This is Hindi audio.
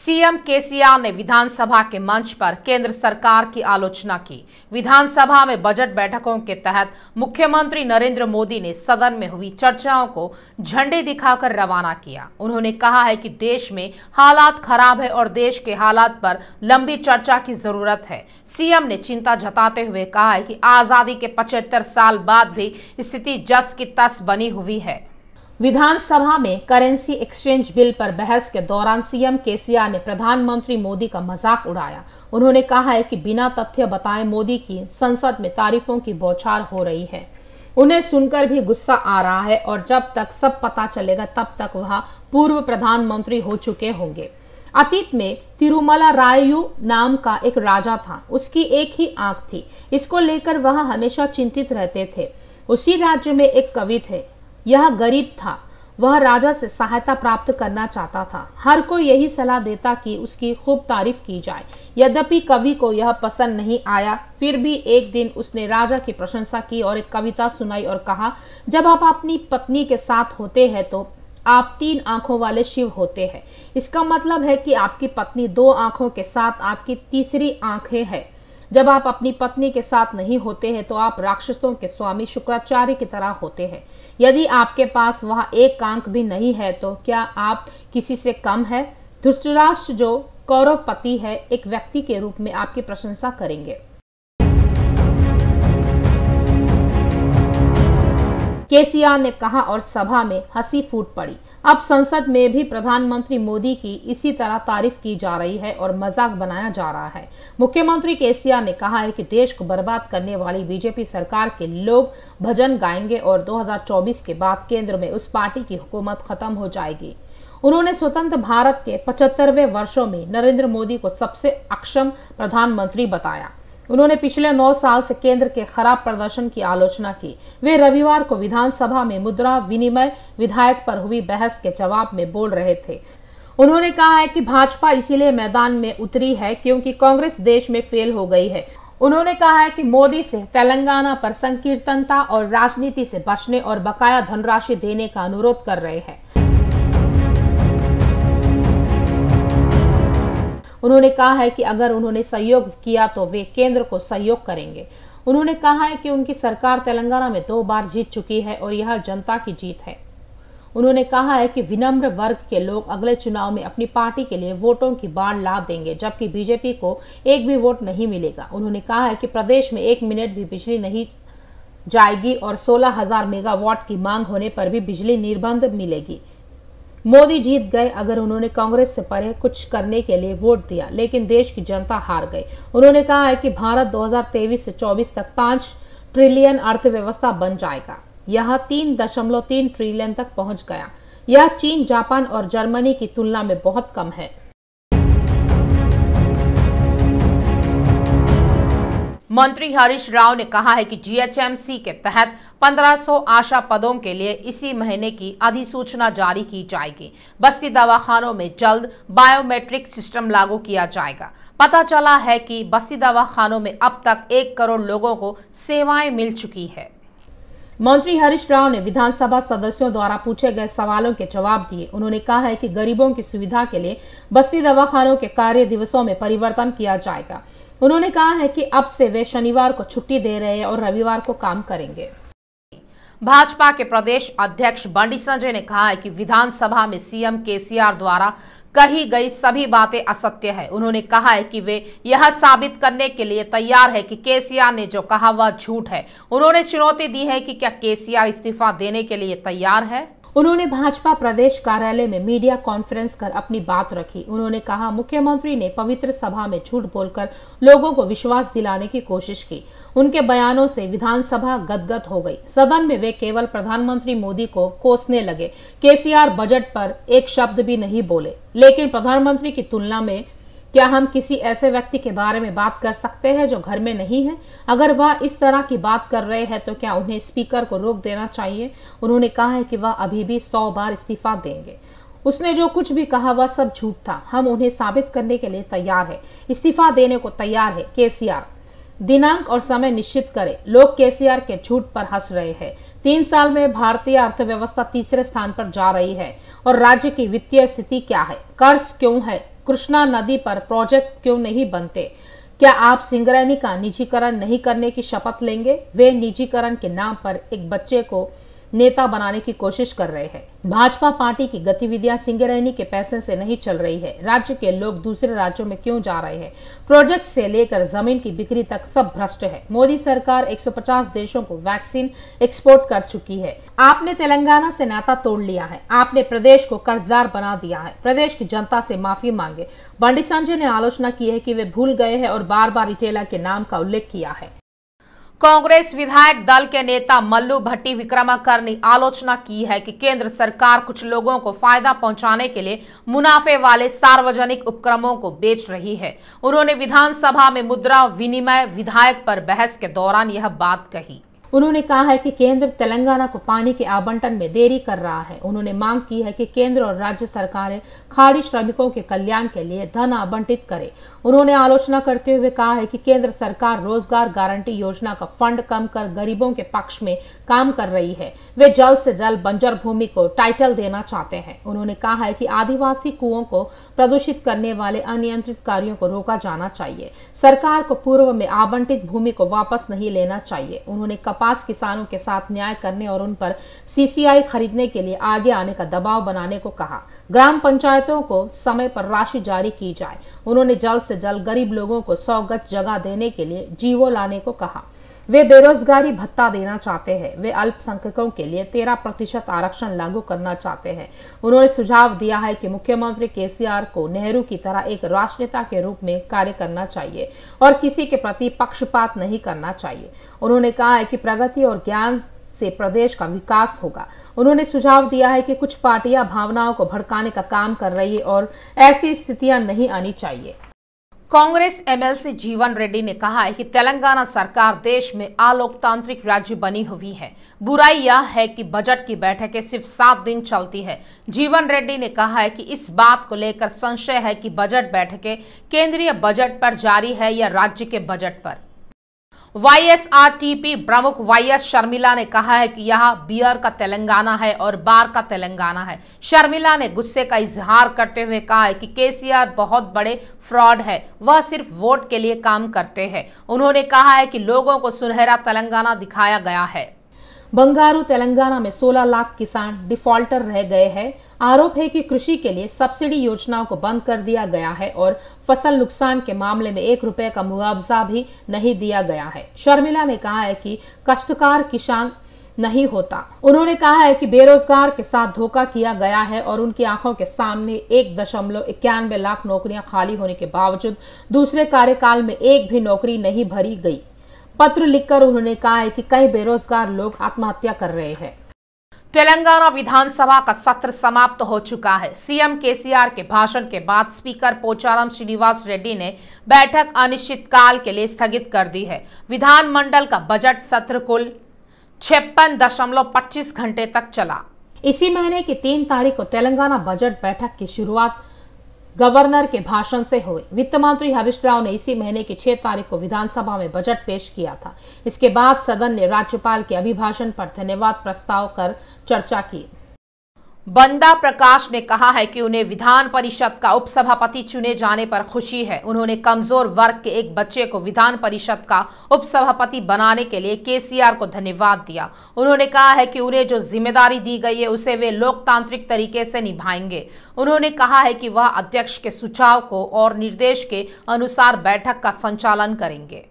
सीएम केसीआर ने विधानसभा के मंच पर केंद्र सरकार की आलोचना की। विधानसभा में बजट बैठकों के तहत मुख्यमंत्री नरेंद्र मोदी ने सदन में हुई चर्चाओं को झंडे दिखाकर रवाना किया। उन्होंने कहा है कि देश में हालात खराब है और देश के हालात पर लंबी चर्चा की जरूरत है। सीएम ने चिंता जताते हुए कहा है कि आजादी के 75 साल बाद भी स्थिति जस की तस बनी हुई है। विधानसभा में करेंसी एक्सचेंज बिल पर बहस के दौरान सीएम केसीआर ने प्रधानमंत्री मोदी का मजाक उड़ाया। उन्होंने कहा है कि बिना तथ्य बताए मोदी की संसद में तारीफों की बौछार हो रही है। उन्हें सुनकर भी गुस्सा आ रहा है और जब तक सब पता चलेगा तब तक वह पूर्व प्रधानमंत्री हो चुके होंगे। अतीत में तिरुमला रायू नाम का एक राजा था, उसकी एक ही आंख थी। इसको लेकर वह हमेशा चिंतित रहते थे। उसी राज्य में एक कवि थे, यह गरीब था। वह राजा से सहायता प्राप्त करना चाहता था। हर कोई यही सलाह देता कि उसकी खूब तारीफ की जाए। यद्यपि कवि को यह पसंद नहीं आया, फिर भी एक दिन उसने राजा की प्रशंसा की और एक कविता सुनाई और कहा, जब आप अपनी पत्नी के साथ होते हैं तो आप 3 आंखों वाले शिव होते हैं। इसका मतलब है कि आपकी पत्नी 2 आंखों के साथ आपकी तीसरी आंखें हैं। जब आप अपनी पत्नी के साथ नहीं होते हैं तो आप राक्षसों के स्वामी शुक्राचार्य की तरह होते हैं। यदि आपके पास वह एक आंख भी नहीं है तो क्या आप किसी से कम है? धृष्टराष्ट्र जो कौरवपति है, एक व्यक्ति के रूप में आपकी प्रशंसा करेंगे। केसीआर ने कहा और सभा में हंसी फूट पड़ी। अब संसद में भी प्रधानमंत्री मोदी की इसी तरह तारीफ की जा रही है और मजाक बनाया जा रहा है। मुख्यमंत्री केसीआर ने कहा है कि देश को बर्बाद करने वाली बीजेपी सरकार के लोग भजन गाएंगे और 2024 के बाद केंद्र में उस पार्टी की हुकूमत खत्म हो जाएगी। उन्होंने स्वतंत्र भारत के 75वें वर्षों में नरेंद्र मोदी को सबसे अक्षम प्रधानमंत्री बताया। उन्होंने पिछले 9 साल से केंद्र के खराब प्रदर्शन की आलोचना की। वे रविवार को विधानसभा में मुद्रा विनिमय विधेयक पर हुई बहस के जवाब में बोल रहे थे। उन्होंने कहा है कि भाजपा इसीलिए मैदान में उतरी है क्योंकि कांग्रेस देश में फेल हो गई है। उन्होंने कहा है कि मोदी से तेलंगाना पर संकीर्तनता और राजनीति से बचने और बकाया धनराशि देने का अनुरोध कर रहे हैं। उन्होंने कहा है कि अगर उन्होंने सहयोग किया तो वे केंद्र को सहयोग करेंगे। उन्होंने कहा है कि उनकी सरकार तेलंगाना में 2 बार जीत चुकी है और यह जनता की जीत है। उन्होंने कहा है कि विनम्र वर्ग के लोग अगले चुनाव में अपनी पार्टी के लिए वोटों की बाढ़ ला देंगे, जबकि बीजेपी को एक भी वोट नहीं मिलेगा। उन्होंने कहा है कि प्रदेश में 1 मिनट भी बिजली नहीं जाएगी और 16,000 मेगावाट की मांग होने पर भी बिजली निर्बंध मिलेगी। मोदी जीत गए अगर उन्होंने कांग्रेस से परे कुछ करने के लिए वोट दिया, लेकिन देश की जनता हार गई। उन्होंने कहा है कि भारत 2023 से 24 तक 5 ट्रिलियन अर्थव्यवस्था बन जाएगा। यह 3.3 ट्रिलियन तक पहुंच गया। यह चीन, जापान और जर्मनी की तुलना में बहुत कम है। मंत्री हरीश राव ने कहा है कि जीएचएमसी के तहत 1500 आशा पदों के लिए इसी महीने की अधिसूचना जारी की जाएगी। बस्ती दवाखानों में जल्द बायोमेट्रिक सिस्टम लागू किया जाएगा। पता चला है कि बस्ती दवाखानों में अब तक 1 करोड़ लोगों को सेवाएं मिल चुकी है। मंत्री हरीश राव ने विधानसभा सदस्यों द्वारा पूछे गए सवालों के जवाब दिए। उन्होंने कहा है कि गरीबों की सुविधा के लिए बस्ती दवाखानों के कार्य दिवसों में परिवर्तन किया जाएगा। उन्होंने कहा है कि अब से वे शनिवार को छुट्टी दे रहे हैं और रविवार को काम करेंगे। भाजपा के प्रदेश अध्यक्ष बंडी संजय ने कहा है कि विधानसभा में सीएम केसीआर द्वारा कही गई सभी बातें असत्य है। उन्होंने कहा है कि वे यह साबित करने के लिए तैयार है कि केसीआर ने जो कहा वह झूठ है। उन्होंने चुनौती दी है कि क्या केसीआर इस्तीफा देने के लिए तैयार है। उन्होंने भाजपा प्रदेश कार्यालय में मीडिया कॉन्फ्रेंस कर अपनी बात रखी। उन्होंने कहा, मुख्यमंत्री ने पवित्र सभा में झूठ बोलकर लोगों को विश्वास दिलाने की कोशिश की। उनके बयानों से विधानसभा गदगद हो गई। सदन में वे केवल प्रधानमंत्री मोदी को कोसने लगे। केसीआर बजट पर एक शब्द भी नहीं बोले। लेकिन प्रधानमंत्री की तुलना में क्या हम किसी ऐसे व्यक्ति के बारे में बात कर सकते हैं जो घर में नहीं है? अगर वह इस तरह की बात कर रहे हैं तो क्या उन्हें स्पीकर को रोक देना चाहिए? उन्होंने कहा है कि वह अभी भी 100 बार इस्तीफा देंगे। उसने जो कुछ भी कहा वह सब झूठ था। हम उन्हें साबित करने के लिए तैयार है। इस्तीफा देने को तैयार है। केसीआर दिनांक और समय निश्चित करें। लोग केसीआर के झूठ पर हंस रहे हैं। 3 साल में भारतीय अर्थव्यवस्था तीसरे स्थान पर जा रही है और राज्य की वित्तीय स्थिति क्या है, कर्ज क्यों है, कृष्णा नदी पर प्रोजेक्ट क्यों नहीं बनते। क्या आप सिंगरैनी का निजीकरण नहीं करने की शपथ लेंगे? वे निजीकरण के नाम पर एक बच्चे को नेता बनाने की कोशिश कर रहे हैं। भाजपा पार्टी की गतिविधियां सिंगरैनी के पैसे से नहीं चल रही है। राज्य के लोग दूसरे राज्यों में क्यों जा रहे हैं? प्रोजेक्ट से लेकर जमीन की बिक्री तक सब भ्रष्ट है। मोदी सरकार 150 देशों को वैक्सीन एक्सपोर्ट कर चुकी है। आपने तेलंगाना से नाता तोड़ लिया है। आपने प्रदेश को कर्जदार बना दिया है। प्रदेश की जनता से माफी मांगे। बंडी संजय ने आलोचना की है कि वे भूल गए हैं और बार बार इटेला के नाम का उल्लेख किया है। कांग्रेस विधायक दल के नेता मल्लू भट्टी विक्रमाकर ने आलोचना की है कि केंद्र सरकार कुछ लोगों को फायदा पहुंचाने के लिए मुनाफे वाले सार्वजनिक उपक्रमों को बेच रही है। उन्होंने विधानसभा में मुद्रा विनिमय विधेयक पर बहस के दौरान यह बात कही। उन्होंने कहा है कि केंद्र तेलंगाना को पानी के आवंटन में देरी कर रहा है। उन्होंने मांग की है कि केंद्र और राज्य सरकारें खाड़ी श्रमिकों के कल्याण के लिए धन आवंटित करें। उन्होंने आलोचना करते हुए कहा है कि केंद्र सरकार रोजगार गारंटी योजना का फंड कम कर गरीबों के पक्ष में काम कर रही है। वे जल्द से जल्द बंजर भूमि को टाइटल देना चाहते हैं। उन्होंने कहा है कि आदिवासी कुओं को प्रदूषित करने वाले अनियंत्रित कार्यों को रोका जाना चाहिए। सरकार को पूर्व में आवंटित भूमि को वापस नहीं लेना चाहिए। उन्होंने कपास किसानों के साथ न्याय करने और उन पर सीसीआई खरीदने के लिए आगे आने का दबाव बनाने को कहा। ग्राम पंचायतों को समय पर राशि जारी की जाए। उन्होंने जल्द से जल्द गरीब लोगों को 100 गज जगह देने के लिए जीवो लाने को कहा। वे बेरोजगारी भत्ता देना चाहते हैं। वे अल्पसंख्यकों के लिए 13% आरक्षण लागू करना चाहते हैं। उन्होंने सुझाव दिया है कि मुख्यमंत्री केसीआर को नेहरू की तरह एक राष्ट्रनेता के रूप में कार्य करना चाहिए और किसी के प्रति पक्षपात नहीं करना चाहिए। उन्होंने कहा है कि प्रगति और ज्ञान से प्रदेश का विकास होगा। उन्होंने सुझाव दिया है कि कुछ पार्टियां भावनाओं को भड़काने का काम कर रही है और ऐसी स्थितियां नहीं आनी चाहिए। कांग्रेस एमएलसी जीवन रेड्डी ने कहा है कि तेलंगाना सरकार देश में अलोकतांत्रिक राज्य बनी हुई है। बुराई यह है कि बजट की बैठकें सिर्फ 7 दिन चलती है। जीवन रेड्डी ने कहा है कि इस बात को लेकर संशय है कि बजट बैठकें केंद्रीय बजट पर जारी है या राज्य के बजट पर। YSRTP प्रमुख YS शर्मिला ने कहा है कि यह बियर का तेलंगाना है और बार का तेलंगाना है। शर्मिला ने गुस्से का इजहार करते हुए कहा है कि केसीआर बहुत बड़े फ्रॉड है। वह सिर्फ वोट के लिए काम करते हैं। उन्होंने कहा है कि लोगों को सुनहरा तेलंगाना दिखाया गया है। बंगारू तेलंगाना में 16 लाख किसान डिफॉल्टर रह गए हैं। आरोप है कि कृषि के लिए सब्सिडी योजनाओं को बंद कर दिया गया है और फसल नुकसान के मामले में 1 रुपए का मुआवजा भी नहीं दिया गया है। शर्मिला ने कहा है कि कष्टकार किसान नहीं होता। उन्होंने कहा है कि बेरोजगार के साथ धोखा किया गया है और उनकी आंखों के सामने 1.91 लाख नौकरियां खाली होने के बावजूद दूसरे कार्यकाल में एक भी नौकरी नहीं भरी गई। पत्र लिखकर उन्होंने कहा है कि कई बेरोजगार लोग आत्महत्या कर रहे हैं। तेलंगाना विधानसभा का सत्र समाप्त हो चुका है। सीएम केसीआर के भाषण के बाद स्पीकर पोचारम श्रीनिवास रेड्डी ने बैठक अनिश्चितकाल के लिए स्थगित कर दी है। विधानमंडल का बजट सत्र कुल 56.25 घंटे तक चला। इसी महीने की 3 तारीख को तेलंगाना बजट बैठक की शुरुआत गवर्नर के भाषण से हुए। वित्त मंत्री हरीश राव ने इसी महीने की 6 तारीख को विधानसभा में बजट पेश किया था। इसके बाद सदन ने राज्यपाल के अभिभाषण पर धन्यवाद प्रस्ताव कर चर्चा की। बंदा प्रकाश ने कहा है कि उन्हें विधान परिषद का उपसभापति चुने जाने पर खुशी है। उन्होंने कमजोर वर्ग के एक बच्चे को विधान परिषद का उपसभापति बनाने के लिए केसीआर को धन्यवाद दिया। उन्होंने कहा है कि उन्हें जो जिम्मेदारी दी गई है उसे वे लोकतांत्रिक तरीके से निभाएंगे। उन्होंने कहा है कि वह अध्यक्ष के सुझाव को और निर्देश के अनुसार बैठक का संचालन करेंगे।